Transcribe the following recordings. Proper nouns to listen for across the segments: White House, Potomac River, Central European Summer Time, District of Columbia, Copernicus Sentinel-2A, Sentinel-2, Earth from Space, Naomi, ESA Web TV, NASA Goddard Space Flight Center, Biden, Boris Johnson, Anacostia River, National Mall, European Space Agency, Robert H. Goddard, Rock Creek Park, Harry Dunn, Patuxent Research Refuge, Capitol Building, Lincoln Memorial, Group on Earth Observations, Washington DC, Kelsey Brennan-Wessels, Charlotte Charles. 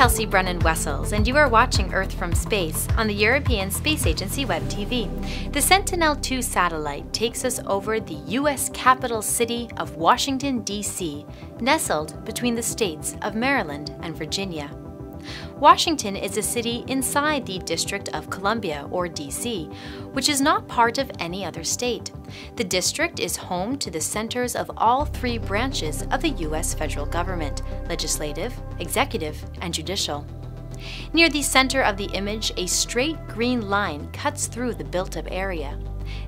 Kelsey Brennan-Wessels, and you are watching Earth from Space on the European Space Agency Web TV. The Sentinel-2 satellite takes us over the U.S. capital city of Washington, D.C., nestled between the states of Maryland and Virginia. Washington is a city inside the District of Columbia, or DC, which is not part of any other state. The district is home to the centers of all three branches of the U.S. federal government: legislative, executive, and judicial. Near the center of the image, a straight green line cuts through the built-up area.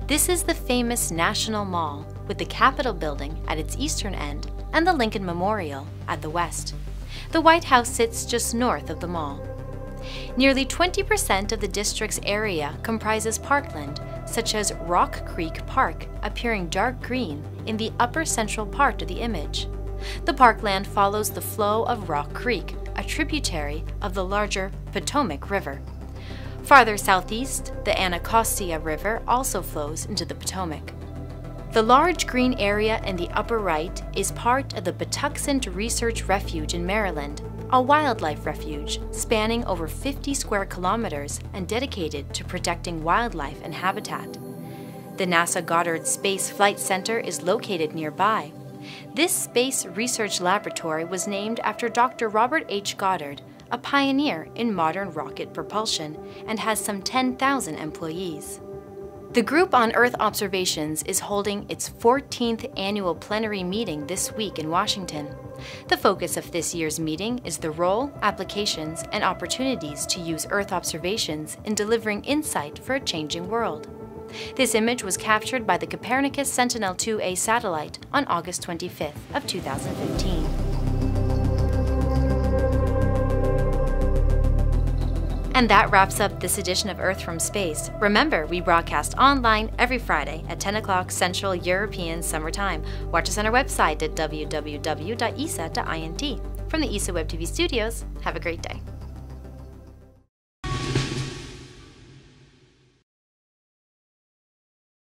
This is the famous National Mall, with the Capitol Building at its eastern end and the Lincoln Memorial at the west. The White House sits just north of the mall. Nearly 20% of the district's area comprises parkland, such as Rock Creek Park, appearing dark green in the upper central part of the image. The parkland follows the flow of Rock Creek, a tributary of the larger Potomac River. Farther southeast, the Anacostia River also flows into the Potomac. The large green area in the upper right is part of the Patuxent Research Refuge in Maryland, a wildlife refuge spanning over 50 square kilometers and dedicated to protecting wildlife and habitat. The NASA Goddard Space Flight Center is located nearby. This space research laboratory was named after Dr. Robert H. Goddard, a pioneer in modern rocket propulsion, and has some 10,000 employees. The Group on Earth Observations is holding its 14th annual plenary meeting this week in Washington. The focus of this year's meeting is the role, applications, and opportunities to use Earth observations in delivering insight for a changing world. This image was captured by the Copernicus Sentinel-2A satellite on August 25th of 2015. And that wraps up this edition of Earth from Space. Remember, we broadcast online every Friday at 10 o'clock Central European Summer Time. Watch us on our website at www.esa.int. From the ESA Web TV studios, have a great day.